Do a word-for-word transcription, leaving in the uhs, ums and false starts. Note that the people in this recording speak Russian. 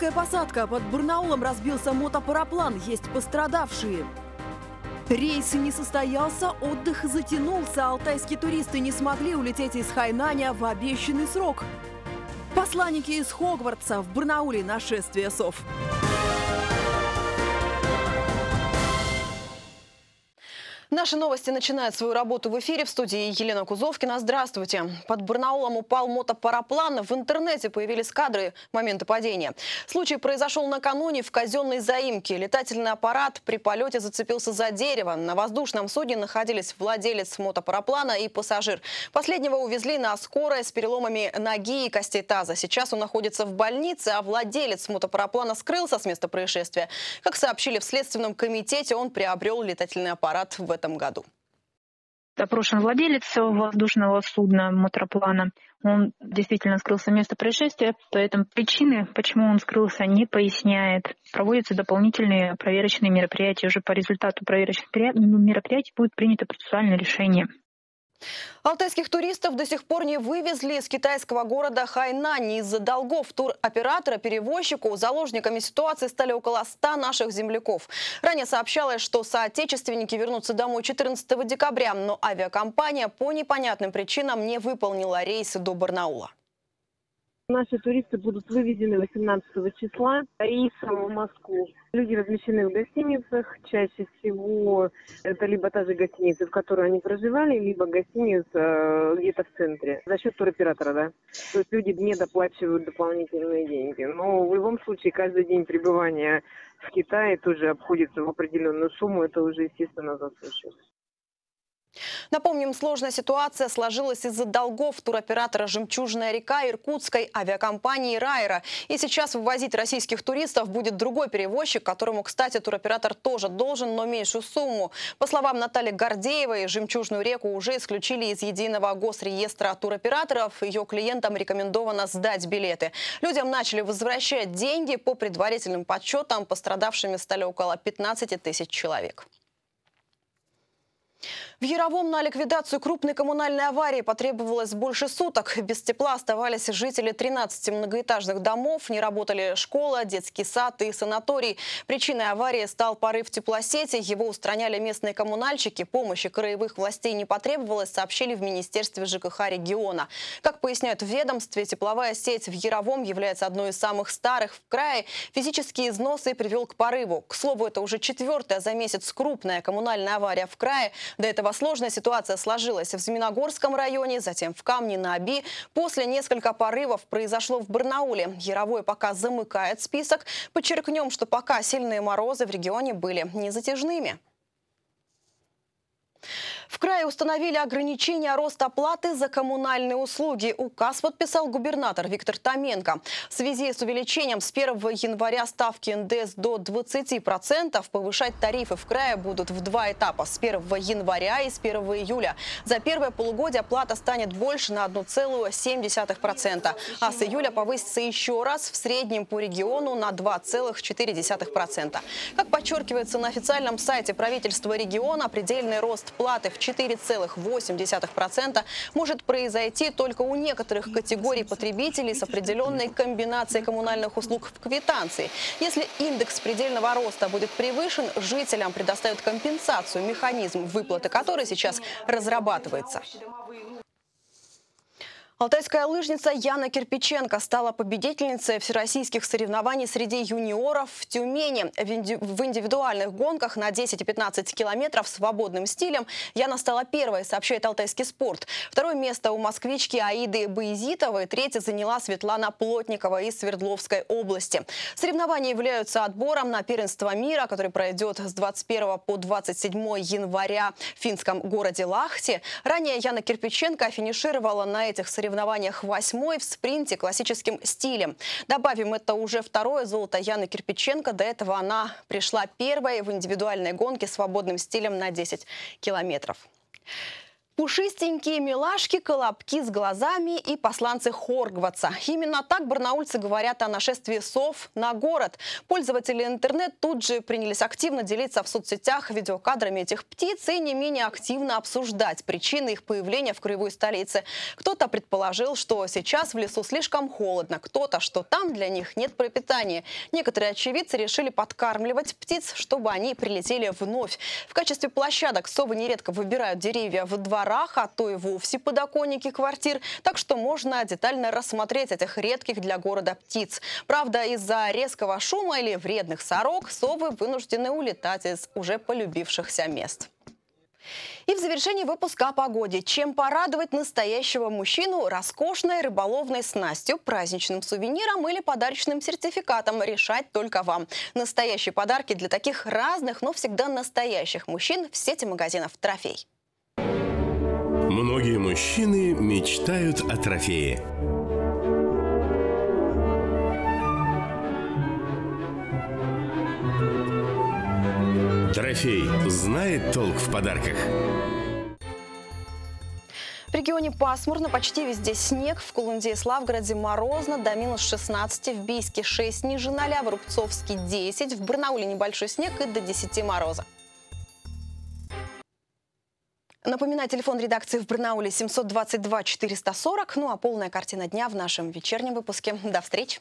Русская посадка. Под Барнаулом разбился мотопараплан. Есть пострадавшие. Рейс не состоялся, отдых затянулся. Алтайские туристы не смогли улететь из Хайнаня в обещанный срок. Посланники из Хогвартса. В Барнауле нашествие сов. Наши новости начинают свою работу в эфире. В студии Елена Кузовкина. Здравствуйте. Под Барнаулом упал мотопараплан. В интернете появились кадры момента падения. Случай произошел накануне в казенной заимке. Летательный аппарат при полете зацепился за дерево. На воздушном судне находились владелец мотопараплана и пассажир. Последнего увезли на скорой с переломами ноги и костей таза. Сейчас он находится в больнице, а владелец мотопараплана скрылся с места происшествия. Как сообщили в Следственном комитете, он приобрел летательный аппарат в этом году. Опрошен владелец воздушного судна мотороплана. Он действительно скрылся с места происшествия, поэтому причины, почему он скрылся, не поясняет. Проводятся дополнительные проверочные мероприятия. Уже по результату проверочных мероприятий будет принято процессуальное решение. Алтайских туристов до сих пор не вывезли из китайского города Хайнань. Из-за долгов туроператора-перевозчику заложниками ситуации стали около ста наших земляков. Ранее сообщалось, что соотечественники вернутся домой четырнадцатого декабря, но авиакомпания по непонятным причинам не выполнила рейсы до Барнаула. Наши туристы будут вывезены восемнадцатого числа рейсом в Москву. Люди размещены в гостиницах. Чаще всего это либо та же гостиница, в которой они проживали, либо гостиница где-то в центре. За счет туроператора, да. То есть люди не доплачивают дополнительные деньги. Но в любом случае каждый день пребывания в Китае тоже обходится в определенную сумму. Это уже, естественно, заслуживает. Напомним, сложная ситуация сложилась из-за долгов туроператора «Жемчужная река» иркутской авиакомпании «Райра». И сейчас вывозить российских туристов будет другой перевозчик, которому, кстати, туроператор тоже должен, но меньшую сумму. По словам Натальи Гордеевой, «Жемчужную реку» уже исключили из единого госреестра туроператоров. Ее клиентам рекомендовано сдать билеты. Людям начали возвращать деньги. По предварительным подсчетам, пострадавшими стали около пятнадцати тысяч человек. В Яровом на ликвидацию крупной коммунальной аварии потребовалось больше суток. Без тепла оставались жители тринадцати многоэтажных домов. Не работали школа, детский сад и санаторий. Причиной аварии стал порыв теплосети. Его устраняли местные коммунальщики. Помощи краевых властей не потребовалось, сообщили в Министерстве ЖКХ региона. Как поясняют в ведомстве, тепловая сеть в Яровом является одной из самых старых в крае. Физические износы привел к порыву. К слову, это уже четвертая за месяц крупная коммунальная авария в крае. До этого сложная ситуация сложилась в Зминогорском районе, затем в Камне-на-Оби. После несколько порывов произошло в Барнауле. Яровое пока замыкает список. Подчеркнем, что пока сильные морозы в регионе были незатяжными. В крае установили ограничения роста платы за коммунальные услуги. Указ подписал губернатор Виктор Томенко. В связи с увеличением с первого января ставки эн дэ эс до двадцати процентов повышать тарифы в крае будут в два этапа – с первого января и с первого июля. За первое полугодие плата станет больше на одну целую семь десятых процента, а с июля повысится еще раз в среднем по региону на два целых четыре десятых процента. Как подчеркивается на официальном сайте правительства региона, предельный рост платы в четыре целых восемь десятых процента может произойти только у некоторых категорий потребителей с определенной комбинацией коммунальных услуг в квитанции. Если индекс предельного роста будет превышен, жителям предоставят компенсацию, механизм выплаты которой сейчас разрабатывается. Алтайская лыжница Яна Кирпиченко стала победительницей всероссийских соревнований среди юниоров в Тюмени. В индивидуальных гонках на десять-пятнадцать километров свободным стилем Яна стала первой, сообщает «Алтайский спорт». Второе место у москвички Аиды Баязитовой, третье заняла Светлана Плотникова из Свердловской области. Соревнования являются отбором на первенство мира, который пройдет с двадцать первого по двадцать седьмое января в финском городе Лахти. Ранее Яна Кирпиченко финишировала на этих соревнованиях. В соревнованиях восьмой в спринте классическим стилем. Добавим, это уже второе золото Яны Кирпиченко. До этого она пришла первой в индивидуальной гонке свободным стилем на десять километров. Пушистенькие милашки, колобки с глазами и посланцы Хогвартса. Именно так барнаульцы говорят о нашествии сов на город. Пользователи интернет тут же принялись активно делиться в соцсетях видеокадрами этих птиц и не менее активно обсуждать причины их появления в краевой столице. Кто-то предположил, что сейчас в лесу слишком холодно, кто-то, что там для них нет пропитания. Некоторые очевидцы решили подкармливать птиц, чтобы они прилетели вновь. В качестве площадок совы нередко выбирают деревья во дворах, а то и вовсе подоконники квартир, так что можно детально рассмотреть этих редких для города птиц. Правда, из-за резкого шума или вредных сорок совы вынуждены улетать из уже полюбившихся мест. И в завершении выпуска о погоде. Чем порадовать настоящего мужчину роскошной рыболовной снастью, праздничным сувениром или подарочным сертификатом, решать только вам. Настоящие подарки для таких разных, но всегда настоящих мужчин в сети магазинов «Трофей». Многие мужчины мечтают о трофее. Трофей знает толк в подарках. В регионе пасмурно, почти везде снег. В Кулунде и Славгороде морозно, до минус шестнадцати, в Бийске шесть, ниже ноля, в Рубцовске десять, в Барнауле небольшой снег и до десяти мороза. Напоминаю, телефон редакции в Барнауле семь два два четыре четыре ноль. Ну а полная картина дня в нашем вечернем выпуске. До встречи!